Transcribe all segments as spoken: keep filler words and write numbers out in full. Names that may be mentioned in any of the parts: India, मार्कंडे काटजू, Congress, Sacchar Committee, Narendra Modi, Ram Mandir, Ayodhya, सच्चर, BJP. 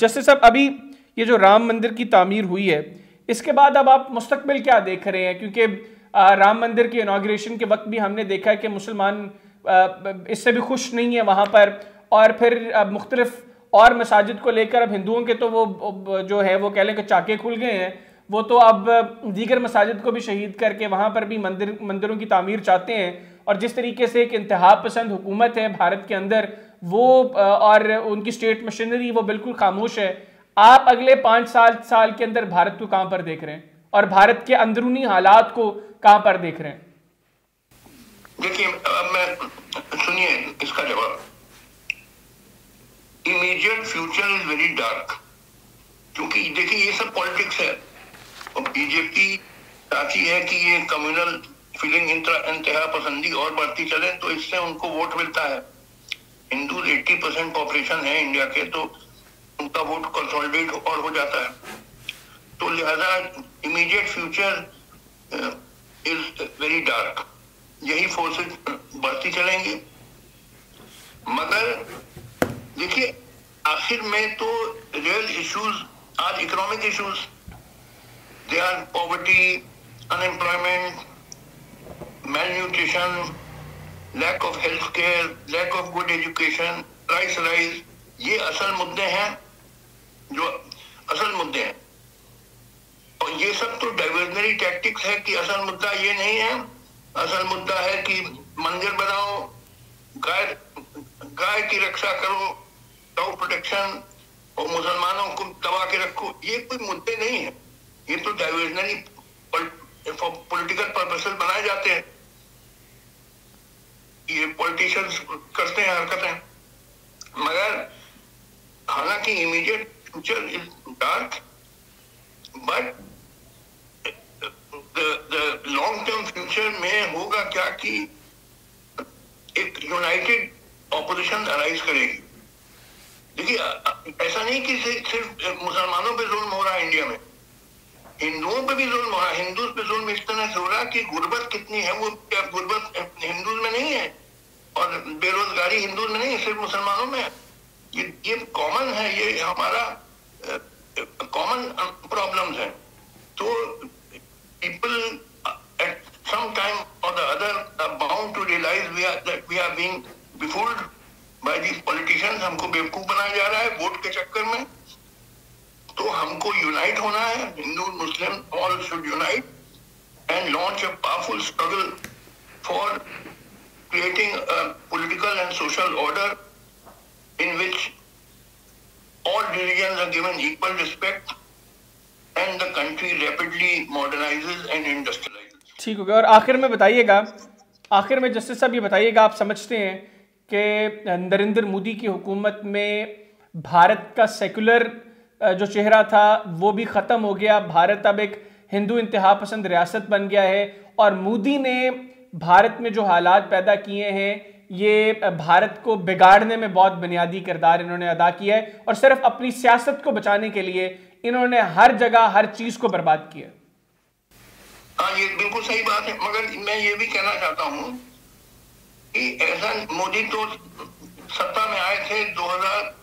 Justice साहब, अभी ये जो राम मंदिर की तामीर हुई है, इसके बाद अब आप मुस्तकबिल क्या देख रहे हैं? क्योंकि राम मंदिर के इनाग्रेशन के वक्त भी हमने देखा है कि मुसलमान इससे भी खुश नहीं है वहाँ पर, और फिर मुख्तलिफ और मसाजिद को लेकर अब हिंदुओं के तो वो जो है वो कह लें कि चाके खुल गए हैं, वो तो अब दीगर मसाजिद को भी शहीद करके वहाँ पर भी मंदिर मंदिरों की तामीर चाहते हैं। और जिस तरीके से एक इंतहा पसंद हुकूमत है भारत के अंदर, वो और उनकी स्टेट मशीनरी वो बिल्कुल खामोश है। आप अगले पाँच साल साल के अंदर भारत को कहाँ पर देख रहे हैं और भारत के अंदरूनी हालात को कहाँ पर देख रहे हैं? देखिए, अब मैं सुनिए इसका जवाब। Immediate future is very dark, क्योंकि देखिए ये सब पॉलिटिक्स है और बीजेपी चाहती है कि ये कम्युनल फीलिंग इंतहा पसंदी और बढ़ती चले, तो इससे उनको वोट मिलता है। हिंदू एट्टी परसेंट पॉपुलेशन है इंडिया के, तो उनका वोट कंसोलिडेट और हो जाता है। तो लिहाजा immediate future is very dark, यही फोर्सेस बढ़ती चलेंगी। मगर देखिए आखिर में तो real issues are economic issues, they are poverty, unemployment, malnutrition, lack of health care, lack of good education, price rise, ये असल मुद्दे हैं, जो असल मुद्दे हैं। और ये सब तो डाइवर्जनरी टैक्टिक्स है कि असल मुद्दा ये नहीं है, असल मुद्दा है कि मंदिर बनाओ, गाय गाय की रक्षा करो, काउ प्रोटेक्शन, और मुसलमानों को दबा के रखो। ये कोई मुद्दे नहीं है, ये तो डाइवर्जनरी पॉलिटिकल पर्पसेस बनाए जाते हैं, ये पॉलिटिशियंस करते हैं हरकतें। मगर हालांकि immediate future is dark, but long term future में होगा क्या कि एक यूनाइटेड ऑपोजिशन अराइज करेगी। देखिए ऐसा नहीं कि सिर्फ मुसलमानों पे जुल्म हो रहा है इंडिया में, हिंदुओं पे भी जुल्म हो रहा है। हिंदूज पे जुल्म इस तरह से हो रहा है कि गुर्बत कितनी है, वो गुर्बत हिंदूज में नहीं है और बेरोजगारी हिंदूज में नहीं है, सिर्फ मुसलमानों में है। ये ये कॉमन है, ये हमारा कॉमन प्रॉब्लम्स है। तो पीपल एट सम टाइम और the other are bound to realise we are that we are being befooled by these politicians. हमको बेवकूफ बनाया जा रहा है वोट के चक्कर में। तो हमको यूनाइट होना है, Hindu Muslim all should unite and launch a powerful struggle for creating a political and social order in which all religions are given equal respect and the country rapidly modernizes and industrializes. ठीक हो गया। और आखिर में बताइएगा, आखिर में justice साहब ये बताइएगा, आप समझते हैं कि नरेंद्र मोदी की हुकूमत में भारत का सेकुलर जो चेहरा था वो भी ख़त्म हो गया, भारत अब एक हिंदू इंतहा पसंद रियासत बन गया है, और मोदी ने भारत में जो हालात पैदा किए हैं ये भारत को बिगाड़ने में बहुत बुनियादी किरदार इन्होंने अदा किया है, और सिर्फ अपनी सियासत को बचाने के लिए इन्होंने हर जगह हर चीज को बर्बाद किया। हाँ, ये बिल्कुल सही बात है। मगर मैं ये भी कहना चाहता हूँ कि ऐसा मोदी तो सत्ता में आए थे दो हज़ार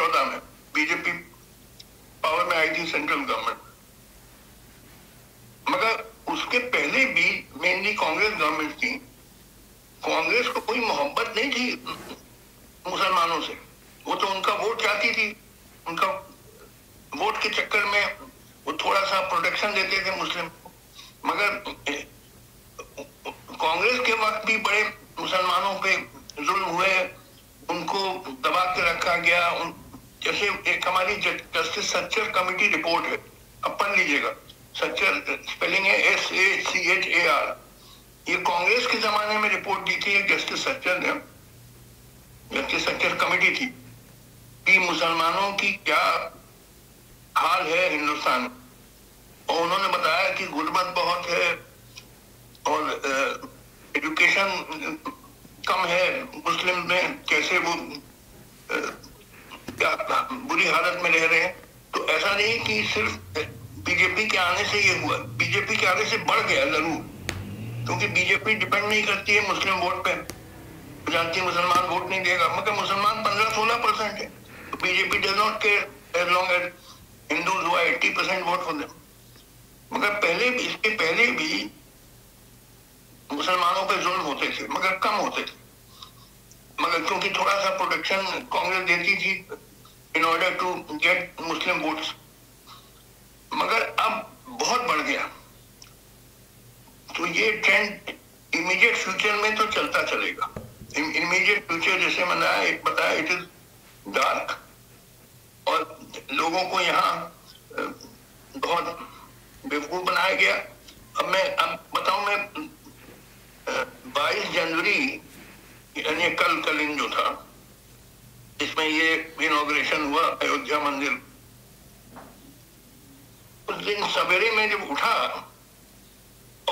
चौदह में, बीजेपी पावर में आई थी सेंट्रल गवर्नमेंट, मगर उसके पहले भी मेनली कांग्रेस गवर्नमेंट थी। कांग्रेस को कोई मोहब्बत नहीं थी मुसलमानों से, वो तो उनका वोट चाहती थी, उनका वोट के चक्कर में वो थोड़ा सा प्रोटेक्शन देते थे मुस्लिम को। मगर कांग्रेस के वक्त भी बड़े मुसलमानों पे जुल्म हुए, उनको दबा के रखा गया। उन, जैसे एक हमारी जस्टिस सच्चर कमेटी रिपोर्ट है, अब पढ़ लीजिएगा, सच्चर स्पेलिंग है S A C H A R, ये कांग्रेस के जमाने में रिपोर्ट दी थी जस्टिस सच्चर ने, जस्टिस सच्चर कमेटी थी, कि मुसलमानों की क्या हाल है हिंदुस्तान। और उन्होंने बताया कि गुर्बत बहुत है और एजुकेशन कम है मुस्लिम में, कैसे वो क्या बुरी हालत में रह रहे हैं। तो ऐसा नहीं कि सिर्फ बीजेपी के आने से ये हुआ, बीजेपी के आने से बढ़ गया जरूर, क्योंकि बीजेपी डिपेंड नहीं करती है मुस्लिम वोट पे, जानती है मुसलमान वोट नहीं देगा, मगर मुसलमान पंद्रह सोलह परसेंट है, तो BJP does not care. as long as Hindus who are eighty percent vote for them. मगर पहले भी, इसके पहले भी मुसलमानों पे जुल्म होते थे मगर कम होते थे, मगर क्योंकि थोड़ा सा प्रोटेक्शन कांग्रेस देती थी in order to get Muslim votes, मगर अब बहुत बढ़ गया। तो ये ट्रेंड इमीडिएट फ्यूचर में तो चलता चलेगा। इमीडिएट फ्यूचर जैसे मैंने एक बताया, इट इज डार्क और लोगों को यहाँ बहुत बेवकूफ बनाया गया। अब मैं अब बताऊं, मैं बाईस जनवरी यानी कल कल इन जो था इसमें ये इनॉग्रेशन हुआ अयोध्या मंदिर, उस दिन सवेरे में जब उठा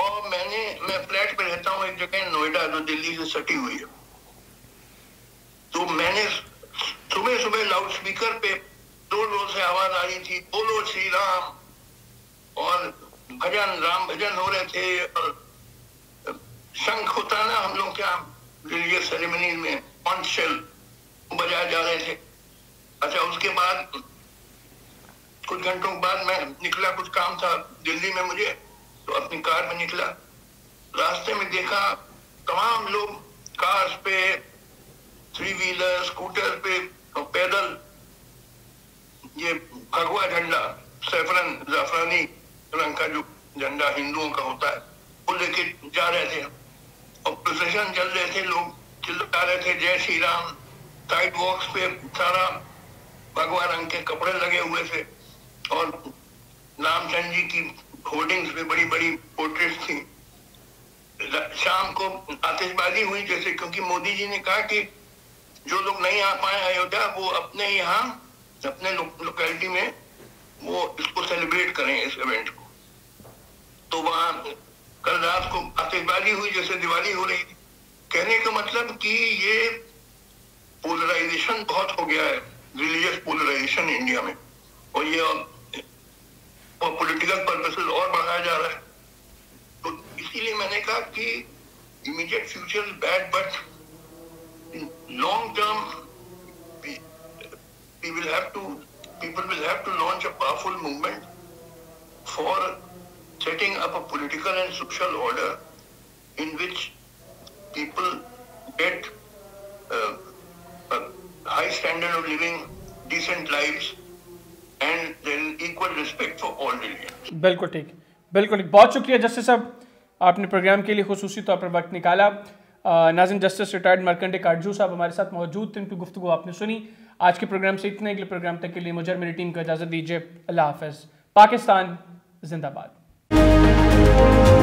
और मैंने मैं फ्लैट पे रहता हूँ एक जगह नोएडा जो दिल्ली से सटी हुई है, तो मैंने सुबह सुबह लाउड स्पीकर पे जोर जोर से आवाज आ रही थी बोलो श्री राम, और भजन राम भजन हो रहे थे और शंख होता ना हम लोग क्या रिलीजियस सेरेमनी में पंचल बजाए जा रहे थे। अच्छा, उसके बाद कुछ घंटों के बाद मैं निकला, कुछ काम था दिल्ली में मुझे, तो अपनी कार में निकला। रास्ते में देखा तमाम लोग कार्स पे, थ्री व्हीलर, स्कूटर पे और पैदल ये भगवा झंडा सैफरन जाफरानी रंग का जो झंडा हिंदुओं का होता है वो लेके जा रहे थे और प्रोसेशन चल रहे थे, लोग चिल्ला रहे थे जय श्री राम। साइड वॉक्स पे सारा भगवा रंग के कपड़े लगे हुए थे और रामचंद्र जी की होर्डिंग्स पे बड़ी बड़ी पोर्ट्रेट्स थी। शाम को आतिशबाजी हुई जैसे, क्योंकि मोदी जी ने कहा कि जो लोग नहीं आ पाए अयोध्या वो अपने यहाँ अपने लो, लोकेलिटी में वो इसको सेलिब्रेट करें इस इवेंट को। तो वहां कल रात को आतिशबाजी हुई जैसे दिवाली हो रही थी। कहने का मतलब कि ये पोलराइजेशन बहुत हो गया है, रिलीजियस पोलराइजेशन इंडिया में, और ये और पॉलिटिकल पर्पसेस और बढ़ाया जा रहा है। तो इसीलिए मैंने कहा कि immediate future is bad but long term we will have to people will have to launch a powerful movement for setting up a political and social order in which people get high standard of living, decent lives, and then equal respect for all religions. बिल्कुल ठीक, बिल्कुल ठीक। बहुत शुक्रिया justice साहब, आपने programme के लिए खुसूसी तौर पर वक्त निकाला। नाज़िम जस्टिस रिटायर्ड मार्कंडे काटजू साहब हमारे साथ मौजूद थे, उनकी गुफ्तगू आपने सुनी। आज के प्रोग्राम से इतने, अगले प्रोग्राम तक के लिए मुझे और मेरी टीम को इजाज़त दीजिए। अल्लाह हाफ़िज़। पाकिस्तान जिंदाबाद।